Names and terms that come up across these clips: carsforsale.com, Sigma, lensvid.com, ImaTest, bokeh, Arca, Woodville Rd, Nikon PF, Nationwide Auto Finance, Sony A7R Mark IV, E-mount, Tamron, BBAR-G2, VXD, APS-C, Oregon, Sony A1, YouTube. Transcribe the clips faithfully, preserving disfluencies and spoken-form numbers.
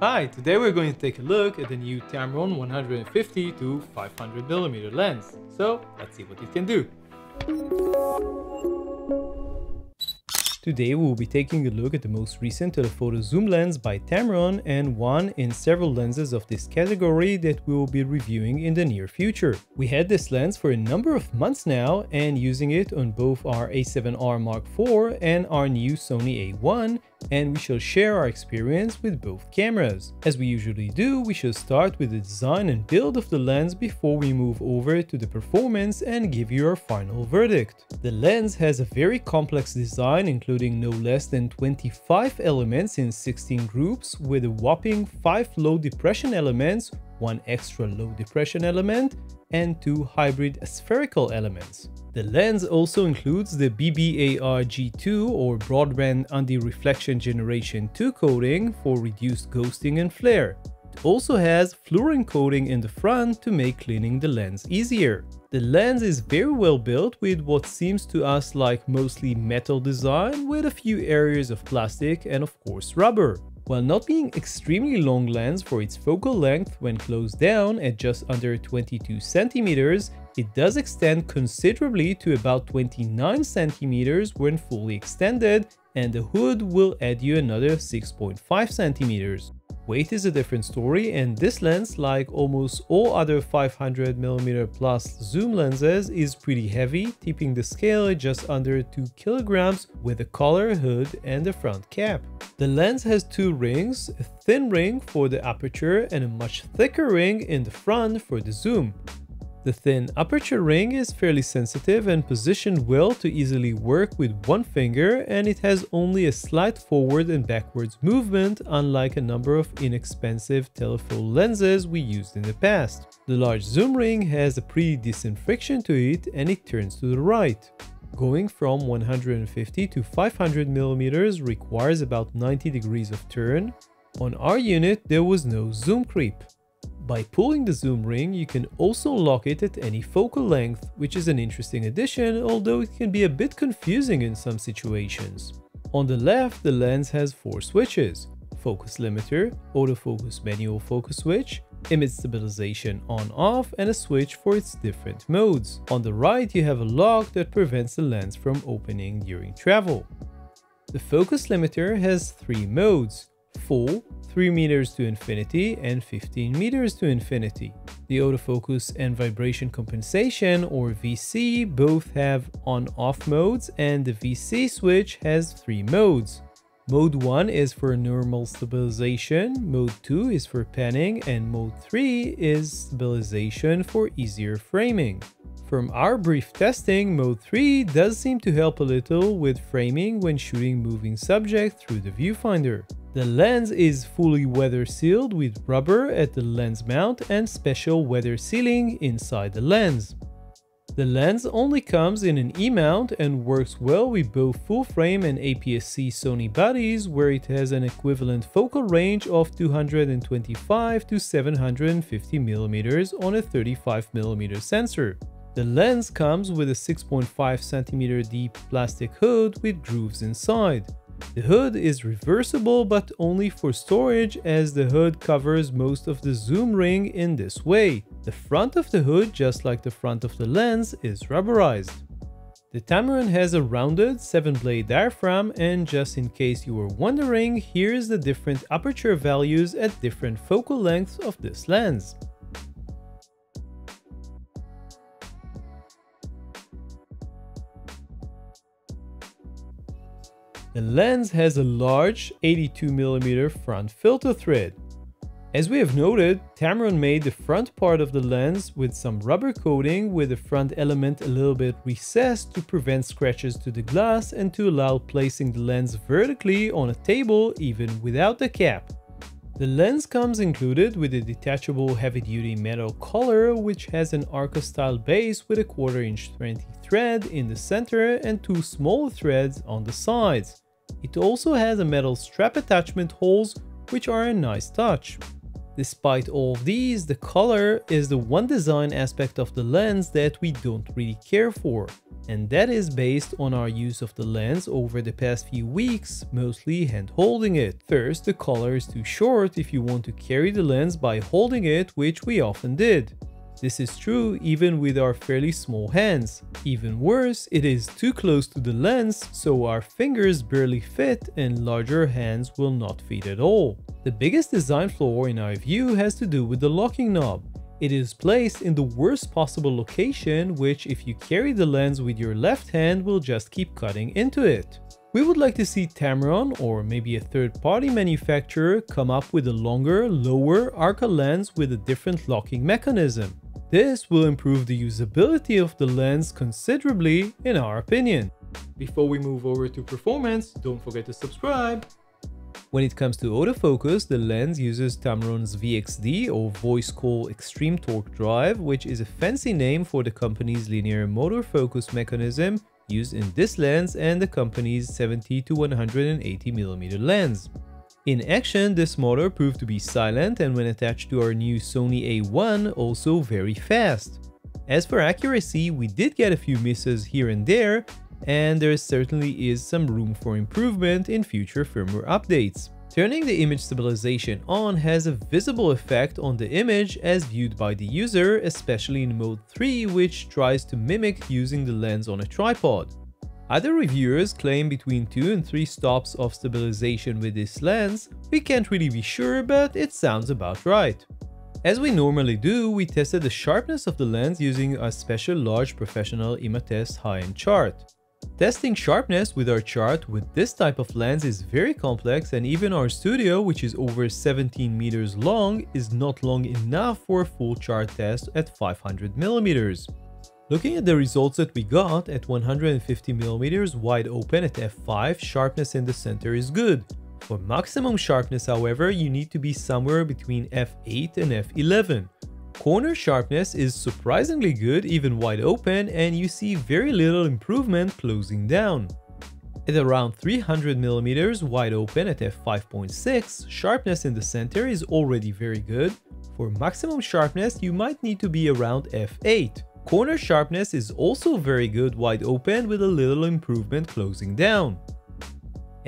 Hi, today we're going to take a look at the new Tamron one fifty to five hundred millimeter lens. So let's see what it can do. Today we will be taking a look at the most recent telephoto zoom lens by Tamron and one in several lenses of this category that we will be reviewing in the near future. We had this lens for a number of months now and using it on both our A seven R Mark four and our new Sony A one, and we shall share our experience with both cameras. As we usually do, we shall start with the design and build of the lens before we move over to the performance and give you our final verdict. The lens has a very complex design, including no less than twenty-five elements in sixteen groups, with a whopping five low depression elements, one extra low depression element, and two hybrid spherical elements. The lens also includes the B B A R G two or Broadband Anti-Reflection Generation two coating for reduced ghosting and flare. It also has fluorine coating in the front to make cleaning the lens easier. The lens is very well built with what seems to us like mostly metal design, with a few areas of plastic and of course rubber. While not being extremely long lens for its focal length when closed down at just under twenty-two centimeters, it does extend considerably to about twenty-nine centimeters when fully extended, and the hood will add you another six point five centimeters. Weight is a different story, and this lens, like almost all other five hundred millimeter plus zoom lenses, is pretty heavy, tipping the scale at just under two kilograms with a collar, hood and a front cap. The lens has two rings, a thin ring for the aperture and a much thicker ring in the front for the zoom. The thin aperture ring is fairly sensitive and positioned well to easily work with one finger, and it has only a slight forward and backwards movement, unlike a number of inexpensive telephoto lenses we used in the past. The large zoom ring has a pretty decent friction to it, and it turns to the right. Going from one fifty to five hundred millimeters requires about ninety degrees of turn. On our unit, there was no zoom creep. By pulling the zoom ring, you can also lock it at any focal length, which is an interesting addition, although it can be a bit confusing in some situations. On the left, the lens has four switches: focus limiter, autofocus manual focus switch, image stabilization on-off, and a switch for its different modes. On the right, you have a lock that prevents the lens from opening during travel. The focus limiter has three modes: full, three meters to infinity, and fifteen meters to infinity. The autofocus and vibration compensation, or V C, both have on-off modes, and the V C switch has three modes. Mode one is for normal stabilization, Mode two is for panning, and Mode three is stabilization for easier framing. From our brief testing, Mode three does seem to help a little with framing when shooting moving subject through the viewfinder. The lens is fully weather sealed with rubber at the lens mount and special weather sealing inside the lens. The lens only comes in an E mount and works well with both full frame and A P S C Sony bodies, where it has an equivalent focal range of two twenty-five to seven fifty millimeters on a thirty-five millimeter sensor. The lens comes with a six point five centimeter deep plastic hood with grooves inside. The hood is reversible, but only for storage, as the hood covers most of the zoom ring in this way. The front of the hood, just like the front of the lens, is rubberized. The Tamron has a rounded seven blade diaphragm, and just in case you were wondering, here's the different aperture values at different focal lengths of this lens. The lens has a large eighty-two millimeter front filter thread. As we have noted, Tamron made the front part of the lens with some rubber coating, with the front element a little bit recessed to prevent scratches to the glass and to allow placing the lens vertically on a table even without the cap. The lens comes included with a detachable heavy-duty metal collar, which has an Arca style base with a quarter inch twenty thread in the center and two small threads on the sides. It also has a metal strap attachment holes, which are a nice touch. Despite all of these, the color is the one design aspect of the lens that we don't really care for, and that is based on our use of the lens over the past few weeks, mostly hand holding it. First, the color is too short if you want to carry the lens by holding it, which we often did. This is true even with our fairly small hands. Even worse, it is too close to the lens, so our fingers barely fit and larger hands will not fit at all. The biggest design flaw in our view has to do with the locking knob. It is placed in the worst possible location, which if you carry the lens with your left hand will just keep cutting into it. We would like to see Tamron, or maybe a third-party manufacturer, come up with a longer, lower Arca lens with a different locking mechanism. This will improve the usability of the lens considerably, in our opinion. Before we move over to performance, don't forget to subscribe! When it comes to autofocus, the lens uses Tamron's V X D, or Voice Coil Extreme Torque Drive, which is a fancy name for the company's linear motor focus mechanism used in this lens and the company's seventy to one hundred eighty millimeter lens. In action, this motor proved to be silent and when attached to our new Sony A one, also very fast. As for accuracy, we did get a few misses here and there, and there certainly is some room for improvement in future firmware updates. Turning the image stabilization on has a visible effect on the image as viewed by the user, especially in mode three, which tries to mimic using the lens on a tripod. Other reviewers claim between two and three stops of stabilization with this lens. We can't really be sure, but it sounds about right. As we normally do, we tested the sharpness of the lens using a special large professional ImaTest high-end chart. Testing sharpness with our chart with this type of lens is very complex, and even our studio, which is over seventeen meters long, is not long enough for a full chart test at five hundred millimeters. Looking at the results that we got, at one hundred fifty millimeters wide open at f five, sharpness in the center is good. For maximum sharpness, however, you need to be somewhere between f eight and f eleven. Corner sharpness is surprisingly good even wide open, and you see very little improvement closing down. At around three hundred millimeters wide open at f five point six, sharpness in the center is already very good. For maximum sharpness you might need to be around f eight. Corner sharpness is also very good wide open with a little improvement closing down.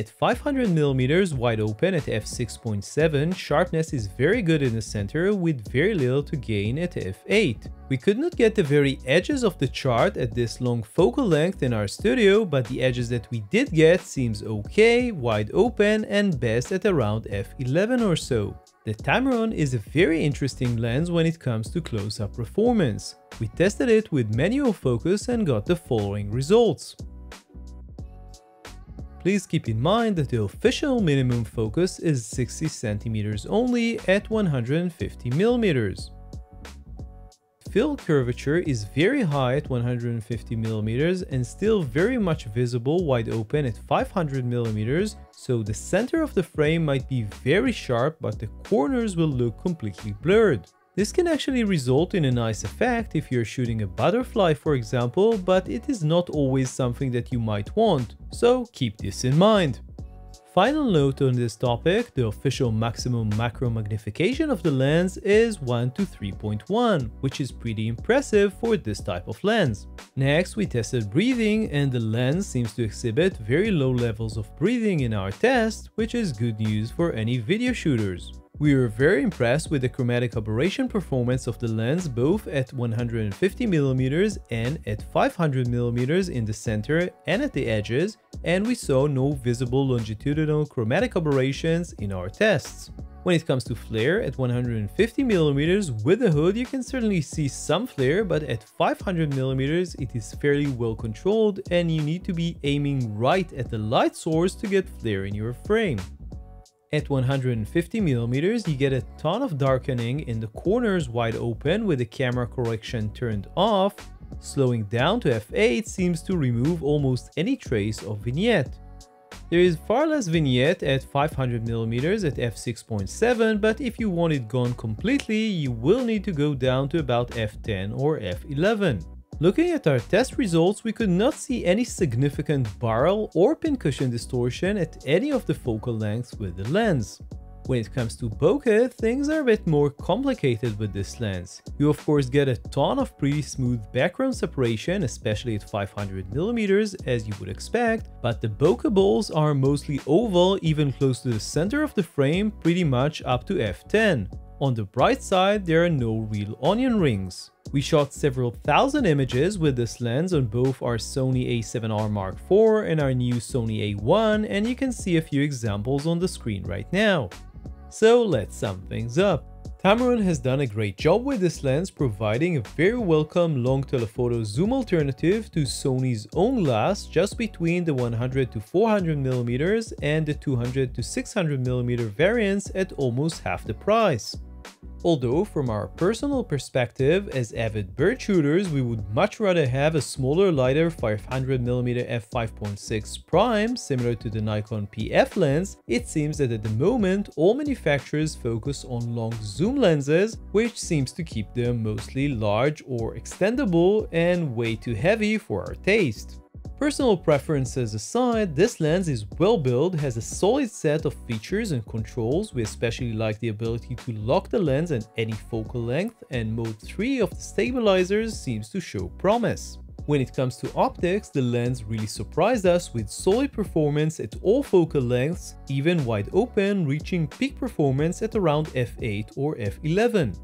At five hundred millimeters wide open at f six point seven, sharpness is very good in the center with very little to gain at f eight. We could not get the very edges of the chart at this long focal length in our studio, but the edges that we did get seems okay, wide open and best at around f eleven or so. The Tamron is a very interesting lens when it comes to close-up performance. We tested it with manual focus and got the following results. Please keep in mind that the official minimum focus is sixty centimeters only at one hundred fifty millimeters. Field curvature is very high at one hundred fifty millimeters and still very much visible wide open at five hundred millimeters, so the center of the frame might be very sharp but the corners will look completely blurred. This can actually result in a nice effect if you're shooting a butterfly, for example, but it is not always something that you might want, so keep this in mind. Final note on this topic, the official maximum macro magnification of the lens is one to three point one, which is pretty impressive for this type of lens. Next, we tested breathing, and the lens seems to exhibit very low levels of breathing in our test, which is good news for any video shooters. We were very impressed with the chromatic aberration performance of the lens both at one hundred fifty millimeters and at five hundred millimeters in the center and at the edges, and we saw no visible longitudinal chromatic aberrations in our tests. When it comes to flare, at one hundred fifty millimeters with the hood you can certainly see some flare, but at five hundred millimeters it is fairly well controlled and you need to be aiming right at the light source to get flare in your frame. At one hundred fifty millimeters you get a ton of darkening in the corners wide open with the camera correction turned off. Slowing down to f eight seems to remove almost any trace of vignette. There is far less vignette at five hundred millimeters at f six point seven, but if you want it gone completely you will need to go down to about f ten or f eleven. Looking at our test results, we could not see any significant barrel or pincushion distortion at any of the focal lengths with the lens. When it comes to bokeh, things are a bit more complicated with this lens. You of course get a ton of pretty smooth background separation, especially at five hundred millimeters, as you would expect, but the bokeh balls are mostly oval, even close to the center of the frame, pretty much up to f ten. On the bright side, there are no real onion rings. We shot several thousand images with this lens on both our Sony A seven R Mark four and our new Sony A one, and you can see a few examples on the screen right now. So let's sum things up. Tamron has done a great job with this lens, providing a very welcome long telephoto zoom alternative to Sony's own glass, just between the one hundred to four hundred millimeters and the two hundred to six hundred millimeter variants at almost half the price. Although from our personal perspective, as avid bird shooters, we would much rather have a smaller, lighter five hundred millimeter f five point six prime, similar to the Nikon P F lens, it seems that at the moment all manufacturers focus on long zoom lenses, which seems to keep them mostly large or extendable and way too heavy for our taste. Personal preferences aside, this lens is well built, has a solid set of features and controls. We especially like the ability to lock the lens at any focal length, and mode three of the stabilizers seems to show promise. When it comes to optics, the lens really surprised us with solid performance at all focal lengths, even wide open, reaching peak performance at around f eight or f eleven.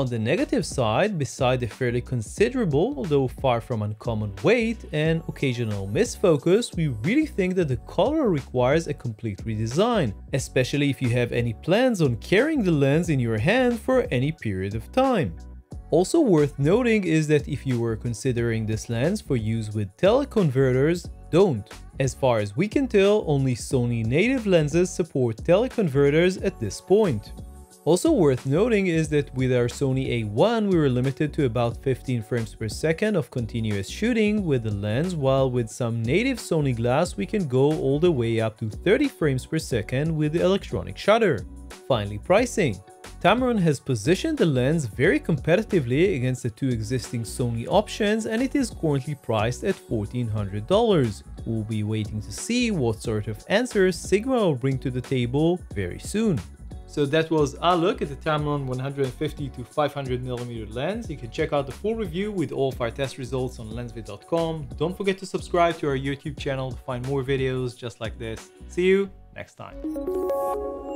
On the negative side, beside the fairly considerable, although far from uncommon weight and occasional misfocus, we really think that the color requires a complete redesign, especially if you have any plans on carrying the lens in your hand for any period of time. Also worth noting is that if you were considering this lens for use with teleconverters, don't. As far as we can tell, only Sony native lenses support teleconverters at this point. Also worth noting is that with our Sony A one we were limited to about fifteen frames per second of continuous shooting with the lens, while with some native Sony glass we can go all the way up to thirty frames per second with the electronic shutter. Finally, pricing. Tamron has positioned the lens very competitively against the two existing Sony options, and it is currently priced at fourteen hundred dollars. We'll be waiting to see what sort of answers Sigma will bring to the table very soon. So that was our look at the Tamron one hundred fifty to five hundred millimeter lens. You can check out the full review with all of our test results on lensvid dot com. Don't forget to subscribe to our YouTube channel to find more videos just like this. See you next time.